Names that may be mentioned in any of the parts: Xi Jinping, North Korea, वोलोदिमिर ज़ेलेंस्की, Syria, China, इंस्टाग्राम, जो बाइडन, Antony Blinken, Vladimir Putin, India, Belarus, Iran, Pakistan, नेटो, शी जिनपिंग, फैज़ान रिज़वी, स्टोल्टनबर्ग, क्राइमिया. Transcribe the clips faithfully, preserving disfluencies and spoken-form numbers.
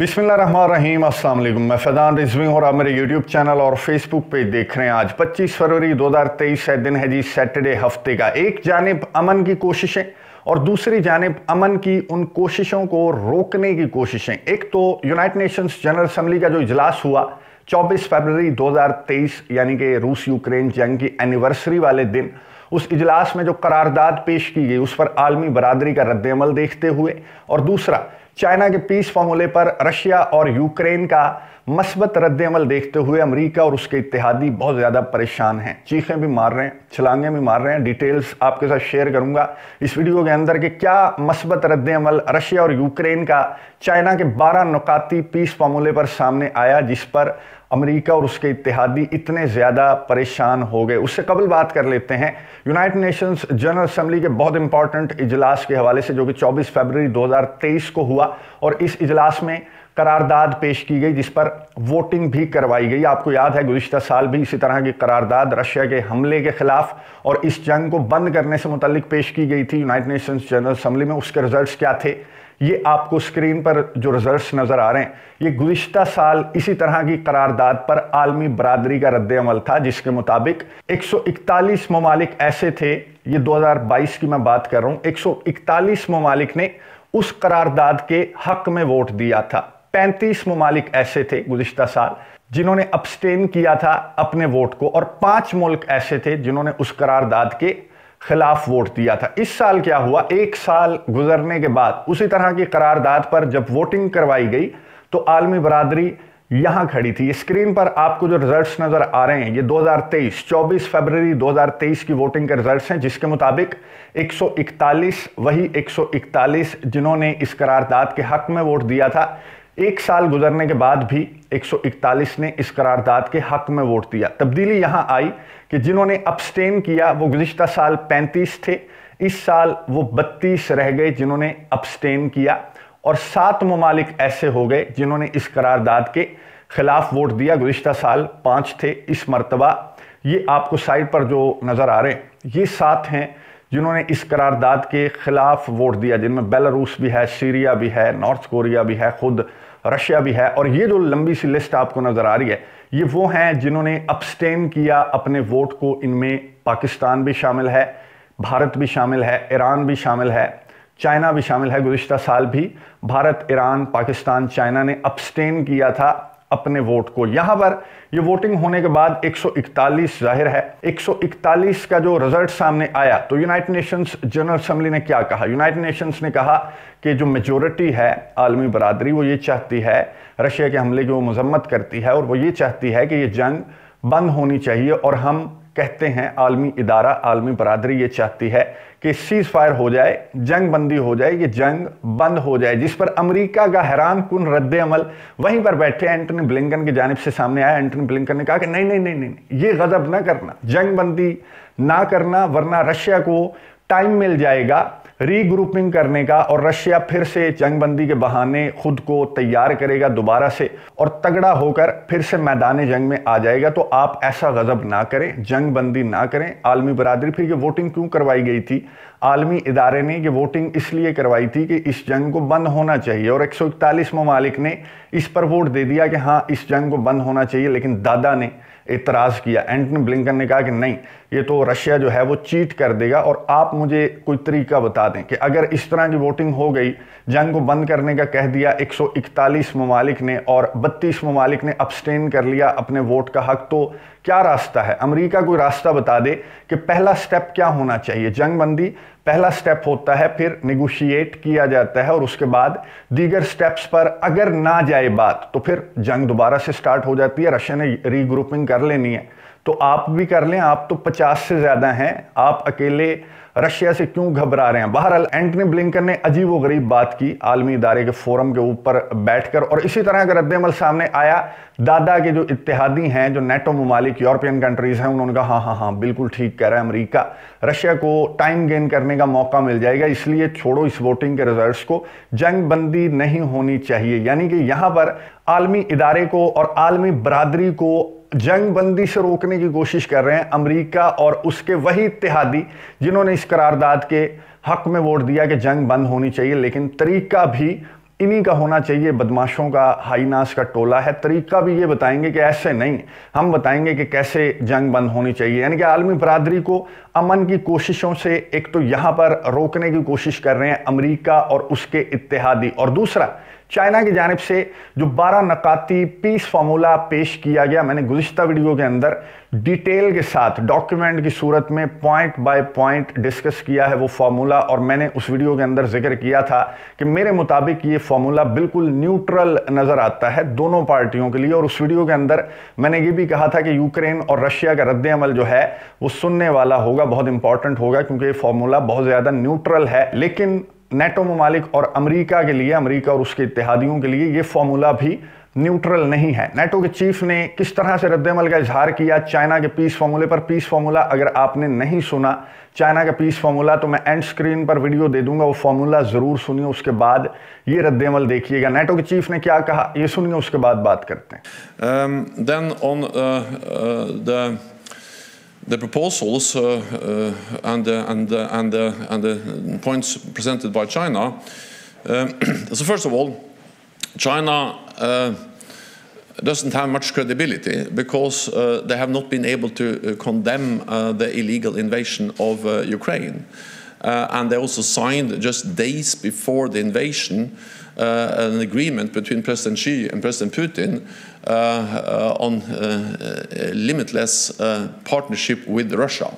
बिस्मिल्लाहिर्रहमानिर्रहीम, अस्सलाम वालेकुम। मैं फैज़ान रिज़वी हूँ और आप मेरे यूट्यूब चैनल और फेसबुक पेज देख रहे हैं। आज पच्चीस फरवरी दो हज़ार तेईस दिन है जी, सैटरडे हफ्ते का। एक जानिब अमन की कोशिशें और दूसरी जानिब अमन की उन कोशिशों को रोकने की कोशिशें। एक तो यूनाइटेड नेशंस जनरल असम्बली का जो इजलास हुआ चौबीस फरवरी दो हज़ार तेईस यानी कि रूस यूक्रेन जंग की एनिवर्सरी वाले दिन, उस इजलास में जो करारदाद पेश की गई उस पर आलमी बरादरी का रद्देअमल देखते हुए, और दूसरा चाइना के पीस फॉर्मूले पर रशिया और यूक्रेन का मस्बत रद्देअमल देखते हुए अमेरिका और उसके इत्तेहादी बहुत ज़्यादा परेशान हैं, चीखें भी मार रहे हैं, छलांगें भी मार रहे हैं। डिटेल्स आपके साथ शेयर करूंगा इस वीडियो के अंदर कि क्या मस्बत रद्देअमल रशिया और यूक्रेन का चाइना के बारह नुकाती पीस फॉर्मूले पर सामने आया, जिस पर अमेरिका और उसके इत्तेहादी इतने ज़्यादा परेशान हो गए। उससे कबल बात कर लेते हैं यूनाइटेड नेशंस जनरल असम्बली के बहुत इंपॉर्टेंट इजलास के हवाले से, जो कि चौबीस फरवरी दो हज़ार तेईस को हुआ और इस इजलास में करारदाद पेश की गई जिस पर वोटिंग भी करवाई गई। आपको याद है गुज़िश्ता साल भी इसी तरह की करारदाद रशिया के हमले के ख़िलाफ़ और इस जंग को बंद करने से मुतल्लिक पेश की गई थी यूनाइटेड नेशंस जनरल असम्बली में। उसके रिजल्ट्स क्या थे, ये आपको स्क्रीन पर जो रिजल्ट्स नज़र आ रहे हैं, ये गुज़िश्ता साल इसी तरह की करारदाद पर आलमी बरादरी का रद्देअमल था, जिसके मुताबिक एक सौ इकतालीस ममालिक ऐसे थे, ये दो हज़ार बाईस की मैं बात कर रहा हूँ, एक सौ इकतालीस ममालिक ने उस करारदाद के हक में वोट दिया था। पैंतीस ममालिक ऐसे थे गुज़िश्ता साल जिन्होंने अब्सटेन किया था अपने वोट को, और पाँच मुल्क ऐसे थे जिन्होंने उस करारदाद के खिलाफ वोट दिया था। इस साल क्या हुआ, एक साल गुजरने के बाद उसी तरह की करारदाद पर जब वोटिंग करवाई गई तो आलमी बरादरी यहाँ खड़ी थी। स्क्रीन पर आपको जो रिजल्ट्स नज़र आ रहे हैं, ये दो हज़ार तेईस चौबीस फरवरी दो हज़ार तेईस की वोटिंग के रिजल्ट्स हैं, जिसके मुताबिक एक सौ इकतालीस, वही एक सौ इकतालीस जिन्होंने इस करारदाद के हक में वोट दिया था, एक साल गुजरने के बाद भी एक सौ इकतालीस ने इस करारदाद के हक में वोट दिया। तब्दीली यहाँ आई कि जिन्होंने अब्सटेन किया वो गुज़िश्ता साल पैंतीस थे, इस साल वो बत्तीस रह गए जिन्होंने अब्सटेन किया, और सात ममालिक ऐसे हो गए जिन्होंने इस करारदाद के खिलाफ वोट दिया। गुज़िश्ता साल पाँच थे, इस मरतबा ये आपको साइड पर जो नज़र आ रहे हैं ये सात हैं जिन्होंने इस करारदाद के ख़िलाफ़ वोट दिया, जिनमें बेलारूस भी है, सीरिया भी है, नॉर्थ कोरिया भी है, खुद रशिया भी है। और ये जो लंबी सी लिस्ट आपको नज़र आ रही है ये वो हैं जिन्होंने अब्सटेन किया अपने वोट को, इनमें पाकिस्तान भी शामिल है, भारत भी शामिल है, ईरान भी शामिल है, चाइना भी शामिल है। गुज़िश्ता साल भी भारत, ईरान, पाकिस्तान, चाइना ने अब्सटेन किया था अपने वोट को। यहाँ पर ये वोटिंग होने के बाद एक सौ इकतालीस, जाहिर है एक सौ इकतालीस का जो रिजल्ट सामने आया तो यूनाइटेड नेशंस जनरल असम्बली ने क्या कहा, यूनाइटेड नेशंस ने कहा कि जो मेजॉरिटी है आलमी बरादरी वो ये चाहती है, रशिया के हमले की वो मजम्मत करती है और वो ये चाहती है कि ये जंग बंद होनी चाहिए, और हम कहते हैं आलमी इदारा आलमी बरादरी ये चाहती है कि सीज़ फायर हो जाए, जंग बंदी हो जाए, ये जंग बंद हो जाए। जिस पर अमेरिका का हैरान कुन रद्देअमल वहीं पर बैठे एंटनी ब्लिंकन की जानिब से सामने आया। एंटनी ब्लिंकन ने कहा कि नहीं नहीं नहीं नहीं ये गज़ब ना करना, जंग बंदी ना करना, वरना रशिया को टाइम मिल जाएगा रीग्रुपिंग करने का और रशिया फिर से जंग बंदी के बहाने खुद को तैयार करेगा दोबारा से और तगड़ा होकर फिर से मैदान जंग में आ जाएगा। तो आप ऐसा गज़ब ना करें, जंग बंदी ना करें। आलमी बरादरी फिर ये वोटिंग क्यों करवाई गई थी, आलमी इदारे ने ये वोटिंग इसलिए करवाई थी कि इस जंग को बंद होना चाहिए, और एक सौ इकतालीस ममालिक ने इस पर वोट दे दिया कि हाँ इस जंग को बंद होना चाहिए। लेकिन दादा ने एतराज़ किया, एंटनी ब्लिंकन ने कहा कि नहीं ये तो रशिया जो है वो चीट कर देगा, और आप मुझे कोई तरीका बता दें कि अगर इस तरह की वोटिंग हो गई, जंग को बंद करने का कह दिया एक सौ इकतालीस ममालिक ने और बत्तीस ममालिक ने अब्सटेन कर लिया अपने वोट का हक, तो क्या रास्ता है? अमेरिका कोई रास्ता बता दे कि पहला स्टेप क्या होना चाहिए। जंग बंदी पहला स्टेप होता है, फिर निगोशिएट किया जाता है और उसके बाद दीगर स्टेप्स पर अगर ना जाए बात तो फिर जंग दोबारा से स्टार्ट हो जाती है, रशिया ने रीग्रुपिंग कर लेनी है। तो आप भी कर लें, आप तो पचास से ज़्यादा हैं, आप अकेले रशिया से क्यों घबरा रहे हैं। बहरहाल एंटनी ब्लिंकन ने अजीब व गरीब बात की आलमी इदारे के फोरम के ऊपर बैठकर, और इसी तरह का रद्देअमल सामने आया। दादा के जो इत्तेहादी हैं, जो नेटो ममालिक यूरोपियन कंट्रीज़ हैं, उन्होंने कहा हाँ हाँ हाँ बिल्कुल ठीक कह रहा है अमेरिका, रशिया को टाइम गेन करने का मौका मिल जाएगा, इसलिए छोड़ो इस वोटिंग के रिजल्ट्स को, जंग बंदी नहीं होनी चाहिए। यानी कि यहाँ पर आलमी इदारे को और आलमी बरादरी को जंग बंदी से रोकने की कोशिश कर रहे हैं अमेरिका और उसके वही इत्तेहादी जिन्होंने इस करारदाद के हक में वोट दिया कि जंग बंद होनी चाहिए। लेकिन तरीका भी इन्हीं का होना चाहिए, बदमाशों का, हाइनास का टोला है। तरीका भी ये बताएंगे कि ऐसे नहीं, हम बताएंगे कि कैसे जंग बंद होनी चाहिए। यानी कि आलमी बरादरी को अमन की कोशिशों से एक तो यहाँ पर रोकने की कोशिश कर रहे हैं अमेरिका और उसके इत्तेहादी, और दूसरा चाइना की जानिब से जो बारह नकाती पीस फार्मूला पेश किया गया, मैंने गुज़िश्ता वीडियो के अंदर डिटेल के साथ डॉक्यूमेंट की सूरत में पॉइंट बाय पॉइंट डिस्कस किया है वो फार्मूला, और मैंने उस वीडियो के अंदर जिक्र किया था कि मेरे मुताबिक ये फार्मूला बिल्कुल न्यूट्रल नज़र आता है दोनों पार्टियों के लिए। और उस वीडियो के अंदर मैंने ये भी कहा था कि यूक्रेन और रशिया का रद्द अमल जो है वो सुनने वाला होगा, बहुत इंपॉर्टेंट होगा, क्योंकि ये फार्मूला बहुत ज़्यादा न्यूट्रल है। लेकिन नेटो ममालिक और अमेरिका के लिए, अमेरिका और उसके इत्तेहादियों के लिए ये फार्मूला भी न्यूट्रल नहीं है। नेटो के चीफ ने किस तरह से रद्दमल का इजहार किया चाइना के पीस फार्मूले पर। पीस फार्मूला अगर आपने नहीं सुना, चाइना का पीस फार्मूला, तो मैं एंड स्क्रीन पर वीडियो दे दूंगा, वो फार्मूला ज़रूर सुनिए, उसके बाद ये रद्दमल देखिएगा। नेटो के चीफ ने क्या कहा ये सुनिए, उसके बाद बात करते हैं। Then on the The proposals uh, uh, and, uh, and, uh, and, uh, and the points presented by China. Uh, so first of all, China uh, doesn't have much credibility because uh, they have not been able to uh, condemn uh, the illegal invasion of uh, Ukraine. Uh, and they also signed just days before the invasion uh, an agreement between President Xi and President Putin uh, uh, on uh, uh, limitless uh, partnership with Russia.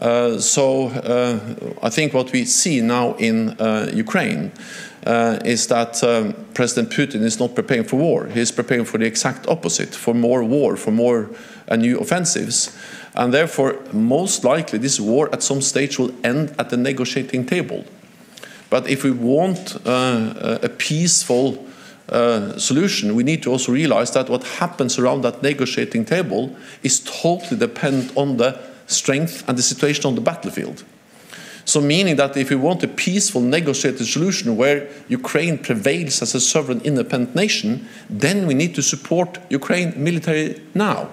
Uh, so uh, I think what we see now in uh, Ukraine uh, is that um, President Putin is not preparing for war. He is preparing for the exact opposite, for more war, for more uh, new offensives. And therefore, most likely, this war at some stage will end at the negotiating table. But if we want uh, a peaceful uh, solution, we need to also realize that what happens around that negotiating table is totally dependent on the strength and the situation on the battlefield. So meaning that if we want a peaceful negotiated solution where Ukraine prevails as a sovereign independent nation, then we need to support Ukraine militarily now.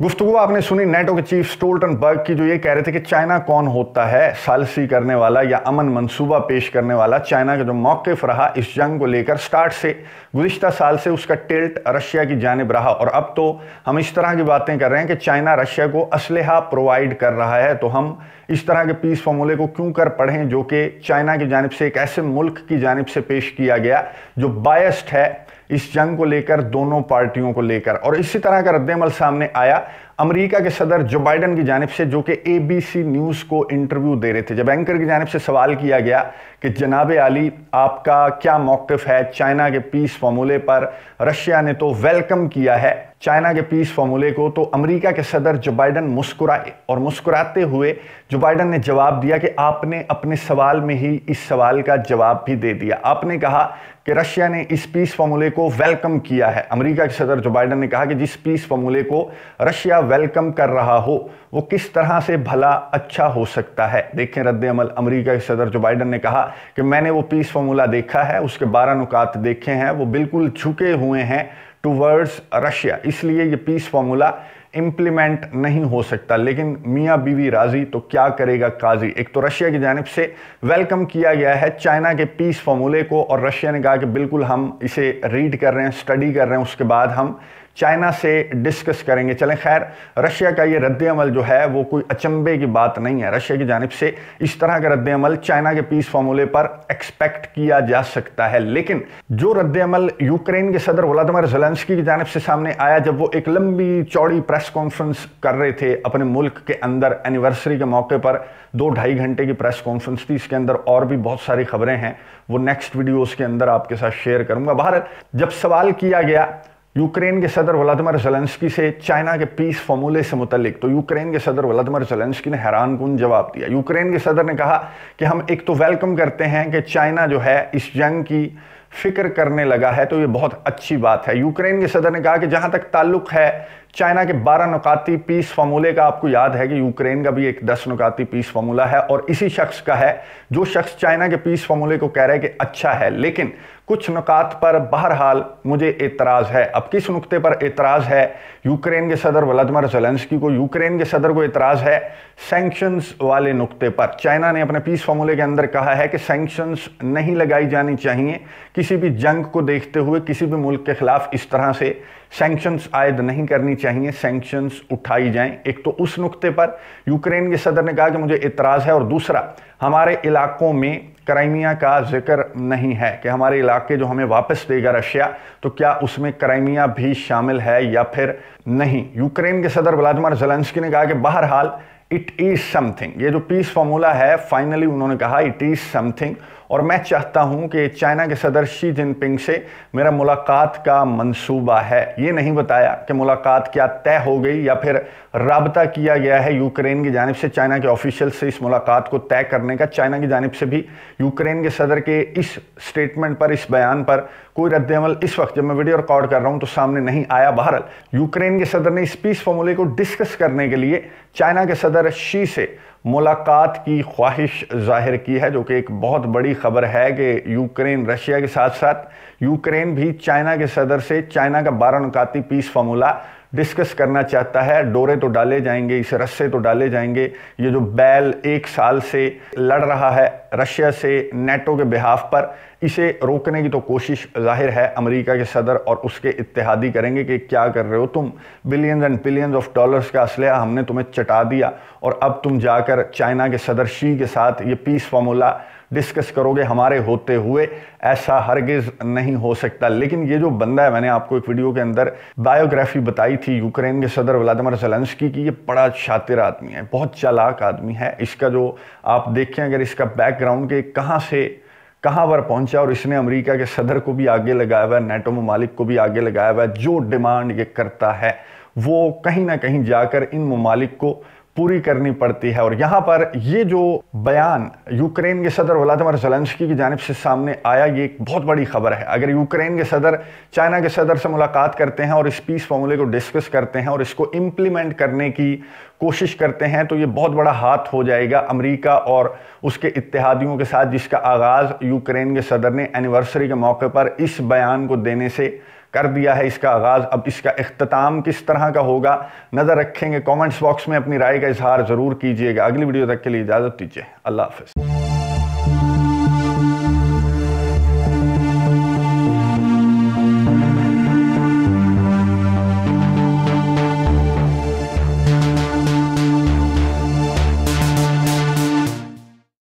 गुफ्तगू आपने सुनी नेटो के chief स्टोल्टनबर्ग की, जो ये कह रहे थे कि चाइना कौन होता है सालसी करने वाला या अमन मंसूबा पेश करने वाला। चाइना का जो मौक़िफ़ रहा इस जंग को लेकर स्टार्ट से, गुज़िश्ता साल से उसका टिल्ट रशिया की जानिब रहा, और अब तो हम इस तरह की बातें कर रहे हैं कि चाइना रशिया को असलहा प्रोवाइड कर रहा है। तो हम इस तरह के पीस फार्मूले को क्यों कर पढ़ें जो कि चाइना की जानिब से, एक ऐसे मुल्क की जानिब से पेश किया गया जो बायस्ड है इस जंग को लेकर, दोनों पार्टियों को लेकर। और इसी तरह का रद्देमल सामने आया अमेरिका के सदर जो बाइडन की जानिब से, जो कि एबीसी न्यूज़ को इंटरव्यू दे रहे थे, जब एंकर की जानिब से सवाल किया गया कि जनाब आली आपका क्या मौक़िफ़ है चाइना के पीस फार्मूले पर। रशिया ने तो वेलकम किया है चाइना के पीस फार्मूले को, तो अमेरिका के सदर जो बाइडन मुस्कुराए, और मुस्कुराते हुए जो बाइडन ने जवाब दिया कि आपने अपने सवाल में ही इस सवाल का जवाब भी दे दिया। आपने कहा कि रशिया ने इस पीस फार्मूले को वेलकम किया है। अमेरिका के सदर जो बाइडन ने कहा कि जिस पीस फार्मूले को रशिया वेलकम कर रहा हो वो किस तरह से भला अच्छा हो सकता है। देखें रद्द अमल, अमेरिका के सदर जो बाइडन ने कहा कि मैंने वो पीस फार्मूला देखा है, उसके बारह नुकात देखे हैं, वो बिल्कुल झुके हुए हैं टूवर्ड्स रशिया, इसलिए ये पीस फार्मूला इम्प्लीमेंट नहीं हो सकता। लेकिन मियाँ बीवी राजी तो क्या करेगा काजी। एक तो रशिया की जानिब से वेलकम किया गया है चाइना के पीस फार्मूले को, और रशिया ने कहा कि बिल्कुल हम इसे रीड कर रहे हैं, स्टडी कर रहे हैं, उसके बाद हम चाइना से डिस्कस करेंगे। चलें, खैर रशिया का ये रद्देअमल जो है वो कोई अचंभे की बात नहीं है। रशिया की जानिब से इस तरह का रद्देअमल चाइना के पीस फार्मूले पर एक्सपेक्ट किया जा सकता है। लेकिन जो रद्देअमल यूक्रेन के सदर वोलोदिमिर ज़ेलेंस्की की जानिब से सामने आया, जब वो एक लंबी चौड़ी प्रेस कॉन्फ्रेंस कर रहे थे अपने मुल्क के अंदर, एनिवर्सरी के मौके पर दो ढाई घंटे की प्रेस कॉन्फ्रेंस थी, इसके अंदर और भी बहुत सारी खबरें हैं, वो नेक्स्ट वीडियोज़ के अंदर आपके साथ शेयर करूँगा। बहरहाल, जब सवाल किया गया यूक्रेन के सदर वोलोदिमिर ज़ेलेंस्की से चाइना के पीस फार्मूले से मुतलिक, तो यूक्रेन के सदर वोलोदिमिर ज़ेलेंस्की ने हैरानकुन जवाब दिया। यूक्रेन के सदर ने कहा कि हम एक तो वेलकम करते हैं कि चाइना जो है इस जंग की फिक्र करने लगा है, तो ये बहुत अच्छी बात है। यूक्रेन के सदर ने कहा कि जहाँ तक ताल्लुक़ है चाइना के बारह नुकाती पीस फार्मूले का, आपको याद है कि यूक्रेन का भी एक दस नुकाती पीस फार्मूला है, और इसी शख्स का है जो शख्स चाइना के पीस फार्मूले को कह रहा है कि अच्छा है। लेकिन कुछ नुकात पर बहरहाल मुझे एतराज़ है। अब किस नुक्ते पर एतराज़ है? यूक्रेन के सदर वोलोदिमीर ज़ेलेंस्की को यूक्रेन के सदर को एतराज़ है सैंक्शंस वाले नुक्ते पर। चाइना ने अपने पीस फॉर्मूले के अंदर कहा है कि सैंक्शंस नहीं लगाई जानी चाहिए, किसी भी जंग को देखते हुए किसी भी मुल्क के ख़िलाफ़ इस तरह से सैंक्शंस आयद नहीं करनी चाहिए, सैंक्शंस उठाई जाएं। एक तो उस नुक्ते पर यूक्रेन के सदर ने कहा कि मुझे एतराज़ है, और दूसरा हमारे इलाकों में क्राइमिया का जिक्र नहीं है कि हमारे इलाके जो हमें वापस देगा रशिया तो क्या उसमें क्राइमिया भी शामिल है या फिर नहीं। यूक्रेन के सदर वोलोदिमीर ज़ेलेंस्की ने कहा कि बहरहाल इट इज़ समथिंग, ये जो पीस फॉर्मूला है फाइनली उन्होंने कहा इट इज़ समथिंग, और मैं चाहता हूं कि चाइना के सदर शी जिनपिंग से मेरा मुलाकात का मंसूबा है। ये नहीं बताया कि मुलाकात क्या तय हो गई या फिर राबता किया गया है यूक्रेन की जानिब से चाइना के ऑफिशियल से इस मुलाकात को तय करने का। चाइना की जानिब से भी यूक्रेन के सदर के इस स्टेटमेंट पर, इस बयान पर कोई रद्दअमल इस वक्त जब मैं वीडियो रिकॉर्ड कर रहा हूँ तो सामने नहीं आया। बहरहाल यूक्रेन के सदर ने इस पीस फॉर्मूले को डिस्कस करने के लिए चाइना के सदर शी से मुलाकात की ख्वाहिश जाहिर की है, जो कि एक बहुत बड़ी खबर है कि यूक्रेन रशिया के साथ साथ यूक्रेन भी चाइना के सदर से चाइना का बारह नुकाती पीस फार्मूला डिस्कस करना चाहता है। डोरे तो डाले जाएंगे, इस रस्से तो डाले जाएंगे। ये जो बैल एक साल से लड़ रहा है रशिया से नेटो के बिहाफ पर, इसे रोकने की तो कोशिश जाहिर है अमेरिका के सदर और उसके इत्तेहादी करेंगे कि क्या कर रहे हो तुम, billions and billions of dollars का असलहा हमने तुम्हें चटा दिया और अब तुम जाकर चाइना के सदर शी के साथ ये पीस फार्मूला डिस्कस करोगे हमारे होते हुए। ऐसा हरगिज़ नहीं हो सकता। लेकिन ये जो बंदा है, मैंने आपको एक वीडियो के अंदर बायोग्राफी बताई थी यूक्रेन के सदर वोलोदिमीर ज़ेलेंस्की की, ये बड़ा शातिर आदमी है, बहुत चालाक आदमी है। इसका जो आप देखें अगर इसका बैकग्राउंड के कहाँ से कहाँ पर पहुँचा, और इसने अमेरिका के सदर को भी आगे लगाया हुआ है, नेटो ममालिक को भी आगे लगाया हुआ है। जो डिमांड ये करता है वो कहीं ना कहीं जाकर इन ममालिक को पूरी करनी पड़ती है। और यहाँ पर ये जो बयान यूक्रेन के सदर वोलोदिमीर ज़ेलेंस्की की जानिब से सामने आया, ये एक बहुत बड़ी खबर है। अगर यूक्रेन के सदर चाइना के सदर से मुलाकात करते हैं और इस पीस फॉर्मूले को डिस्कस करते हैं और इसको इम्प्लीमेंट करने की कोशिश करते हैं तो ये बहुत बड़ा हाथ हो जाएगा अमेरिका और उसके इत्तेहादियों के साथ, जिसका आगाज़ यूक्रेन के सदर ने एनिवर्सरी के मौके पर इस बयान को देने से कर दिया है। इसका आगाज़, अब इसका इख्तिताम किस तरह का होगा नज़र रखेंगे। कमेंट्स बॉक्स में अपनी राय का इजहार ज़रूर कीजिएगा। अगली वीडियो तक के लिए इजाज़त दीजिए। अल्लाह हाफ़िज़।